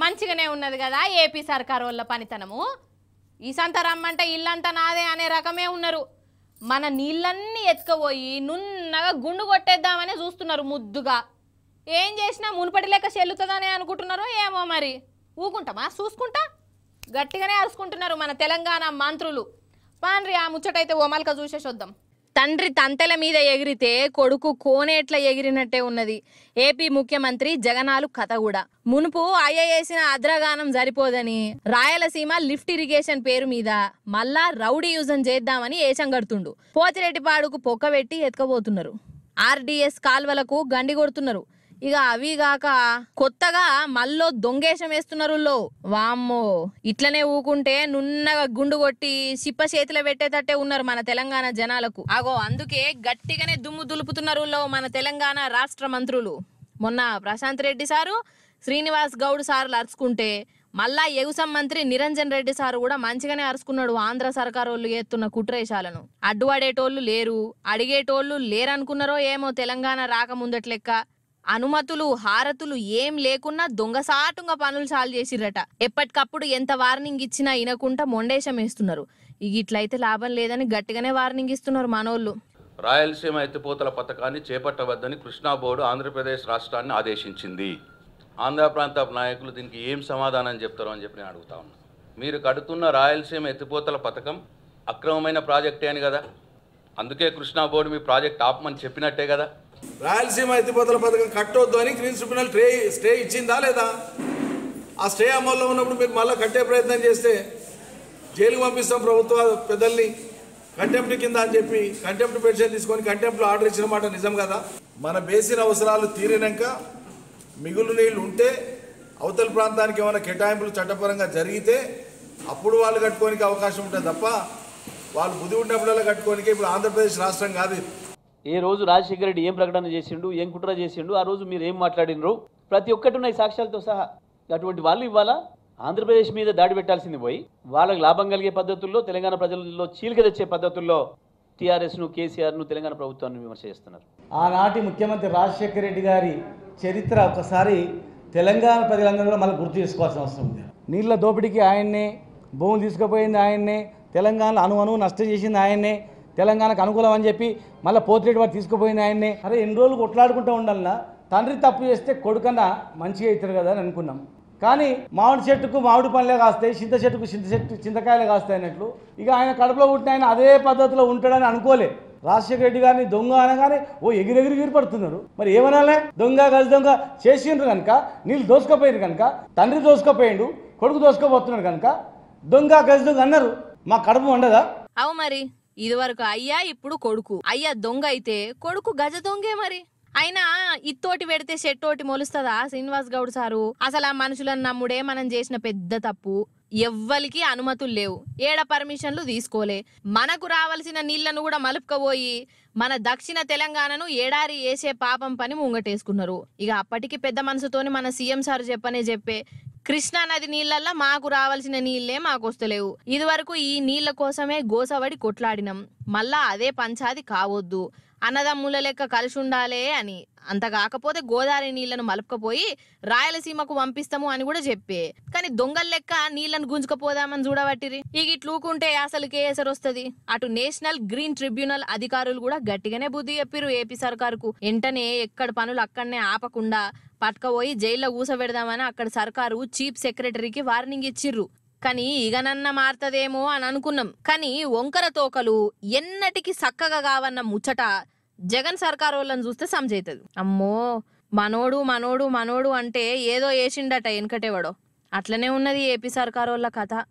మంచిగానే ఉన్నది కదా ఏపీ సర్కారు వల్ల పనితనము ఈసంత రమ్మంటే ఇల్లంతా నాదే అనే రకమే ఉన్నారు మన నీళ్ళన్నీ ఎత్తుకుపోయి నున్నగా గుండు కొట్టేద్దామనే చూస్తున్నారు ముద్దుగా ఏం చేసినా మునుపటి లెక్క చెల్లుతదనే అనుకుంటున్నారో ఏమో మరి ఊకుంటామా చూసుకుంటా గట్టిగానే అరుచుకుంటున్నారు మన తెలంగాణ మంత్రులు పాన్రి ఆ ముచ్చటైతే ఓమల్క చూసేసొద్దాం తండ్రి తంతెల మీద ఎగిరితే కొడుకు కోనేట్ల ఎగిరినట్టే ఉన్నది ఏపీ ముఖ్యమంత్రి జగనాలు కథ కూడా మునుపు అయ్యేసిన అద్రగానం సరిపోదని రాయలసీమ లిఫ్ట్ ఇరిగేషన్ పేరు మీద మళ్ళా రౌడీ యూజన్ చేద్దామని ఏషం కడుతుండు పోతిరెడ్డిపాడుకు పొక్కబెట్టి ఎత్తుకుపోతున్నారు ఆర్డీఎస్ కాల్వలకు గండి కొడుతున్నారు ఇక అవి కాక కొత్తగా మళ్ళీ దొంగేషం వేస్తున్నారు వామ్మో ఇట్లనే ఊకుంటే నున్నగా గుండు కొట్టి సిప్ప చేతిలో పెట్టేటట్టే ఉన్నారు మన తెలంగాణ జనాలకు అగో అందుకే గట్టిగానే దుమ్ము దులుపుతున్నారు మన తెలంగాణ రాష్ట్ర మంత్రులు మొన్న ప్రశాంత్ రెడ్డి సారు శ్రీనివాస్ గౌడ్ సార్లు అరుచుకుంటే మళ్ళా ఎగుసం మంత్రి నిరంజన్ రెడ్డి సారు కూడా మంచిగానే అరుచుకున్నాడు ఆంధ్ర సర్కారు వాళ్ళు చేస్తున్న కుట్రేశాలను అడ్డుపడేటోళ్ళు లేరు అడిగేటోళ్ళు లేరనుకున్నారో ఏమో తెలంగాణ రాకముందట్లెక్క అనుమతులు హారతులు ఏం లేకున్నా దొంగసాటుగా పనులు సాల్వ్ చేసిరట ఎప్పటికప్పుడు ఎంత వార్నింగ్ ఇచ్చినా ఇనకుండా మొండేశం వేస్తున్నారు ఇక ఇట్లయితే లాభం లేదని గట్టిగానే వార్నింగ్ ఇస్తున్నారు మనోళ్ళు రాయలసీమ ఎత్తిపోతల పథకాన్ని చేపట్టవద్దని కృష్ణా బోర్డు ఆంధ్రప్రదేశ్ రాష్ట్రాన్ని ఆదేశించింది ఆంధ్ర ప్రాంతపు నాయకులు దీనికి ఏం సమాధానం చెప్తారో అని చెప్పి నేను అడుగుతా ఉన్నా మీరు కడుతున్న రాయలసీమ ఎత్తిపోతల పథకం అక్రమమైన ప్రాజెక్టే అని కదా అందుకే కృష్ణా బోర్డు మీ ప్రాజెక్ట్ ఆపమని చెప్పినట్టే కదా రాయలసీమ ఎత్తిపోతల పథకం కట్టొద్దు అని గ్రీన్ ట్రిబ్యునల్ స్టే ఇచ్చిందా లేదా ఆ స్టే అమల్లో ఉన్నప్పుడు మీరు మళ్ళీ కట్టే ప్రయత్నం చేస్తే జైలుకు పంపిస్తాం ప్రభుత్వ పెద్దల్ని కంటెంప్ట్ కింద అని చెప్పి కంటెంప్ట్ పెటిషన్ తీసుకొని కంటెంప్ట్లో ఆర్డర్ ఇచ్చిన మాట నిజం కదా మన బేసిన్ అవసరాలు తీరినాక మిగులు నీళ్ళు ఉంటే అవతల ప్రాంతానికి ఏమైనా కేటాయింపులు చట్టపరంగా జరిగితే అప్పుడు వాళ్ళు కట్టుకోనికి అవకాశం ఉంటుంది తప్ప వాళ్ళు బుద్ధి ఉన్నప్పుడల్లా కట్టుకోనికి ఇప్పుడు ఆంధ్రప్రదేశ్ రాష్ట్రం కాదు ఏ రోజు రాజశేఖర రెడ్డి ఏం ప్రకటన చేసిండు ఏం కుట్ర చేసిండు ఆ రోజు మీరు ఏం మాట్లాడినరు ప్రతి ఒక్కటి ఉన్నాయి సాక్ష్యాలతో సహా అటువంటి వాళ్ళు ఇవాళ ఆంధ్రప్రదేశ్ మీద దాడి పెట్టాల్సింది పోయి వాళ్ళకు లాభం కలిగే పద్ధతుల్లో తెలంగాణ ప్రజలలో చీలిక తెచ్చే పద్ధతుల్లో టీఆర్ఎస్ను కేసీఆర్ను తెలంగాణ ప్రభుత్వాన్ని విమర్శ చేస్తున్నారు ఆనాటి ముఖ్యమంత్రి రాజశేఖర రెడ్డి గారి చరిత్ర ఒకసారి తెలంగాణ ప్రజలందరూ కూడా మళ్ళీ గుర్తు చేసుకోవాల్సిన అవసరం ఉంది నీళ్ళ దోపిడీకి ఆయన్నే భూములు తీసుకుపోయింది ఆయన్నే తెలంగాణ అణువణువు నష్టం చేసింది ఆయన్నే తెలంగాణకు అనుకూలం అని చెప్పి మళ్ళీ పోతిరెడ్డి వారు తీసుకుపోయింది ఆయన్నే అరే ఎన్ని రోజులు కొట్లాడుకుంటూ ఉండాలన్నా తండ్రి తప్పు చేస్తే కొడుకన్నా మంచిగా అవుతారు కదా అని అనుకున్నాం కానీ మామిడి చెట్టుకు మామిడి పండ్లే కాస్తాయి చింత చెట్టుకు చింతకాయలే కాస్తాయి అన్నట్లు ఇక ఆయన కడుపులో పుట్టిన ఆయన అదే పద్ధతిలో ఉంటాడని అనుకోలే రాజశేఖర రెడ్డి గారిని దొంగ అనగానే ఓ ఎగిరెగిరి పడుతున్నారు మరి ఏమనాలే దొంగ గజ దొంగ చేసిండ్రు కనుక నీళ్ళు దోసుకపోయారు కనుక తండ్రి దోసుకపోయిండు కొడుకు దోసుకపోతున్నాడు కనుక దొంగ గజ దొంగ అన్నారు మా కడుపు ఉండదా అవు మరి ఇది వరకు అయ్యా ఇప్పుడు కొడుకు అయ్యా దొంగ అయితే కొడుకు గజ దొంగే మరి అయినా ఇత్తోటి పెడితే చెట్టోటి మొలుస్తుందా శ్రీనివాస్ గౌడ్ సారు అసలు ఆ మనుషులను నమ్ముడే మనం చేసిన పెద్ద తప్పు ఎవ్వరికి అనుమతులు లేవు ఏడ పర్మిషన్లు తీసుకోలే మనకు రావాల్సిన నీళ్లను కూడా మలుపుకపోయి మన దక్షిణ తెలంగాణను ఏడారి వేసే పాపం పని ముంగటేసుకున్నారు ఇక అప్పటికి పెద్ద మనసుతోని మన సీఎం సార్ చెప్పే కృష్ణా నది నీళ్లల్లో మాకు రావాల్సిన నీళ్లే మాకు వస్తలేవు ఇది వరకు ఈ నీళ్ల కోసమే గోసవడి కొట్లాడినం మళ్ళా అదే పంచాది కావద్దు అన్నదమ్ముల లెక్క కలిసి ఉండాలే అని అంత కాకపోతే గోదావరి నీళ్లను మలుపుకపోయి రాయలసీమకు పంపిస్తాము అని కూడా చెప్పే కానీ దొంగల లెక్క నీళ్లను గుంజుకపోదామని చూడబట్టిరి ఇక ఇట్లూకుంటే అసలు కేసరు వస్తుంది అటు నేషనల్ గ్రీన్ ట్రిబ్యునల్ అధికారులు కూడా గట్టిగానే బుద్ధి చెప్పిరు ఏపీ సర్కారుకు వెంటనే ఎక్కడ పనులు అక్కడనే ఆపకుండా పట్టుకపోయి జైల్లో ఊసబెడదామని అక్కడ సర్కారు చీఫ్ సెక్రటరీకి వార్నింగ్ ఇచ్చిర్రు కానీ ఇగనన్న మారుతుందేమో అని అనుకున్నాం కానీ వంకర తోకలు ఎన్నటికి చక్కగా కావన్న ముచ్చట జగన్ సర్కారు వాళ్ళని చూస్తే సంజైతుంది అమ్మో మనోడు మనోడు మనోడు అంటే ఏదో వేసిండట వెనకటేవాడో అట్లనే ఉన్నది ఏపీ సర్కారు వాళ్ళ కథ.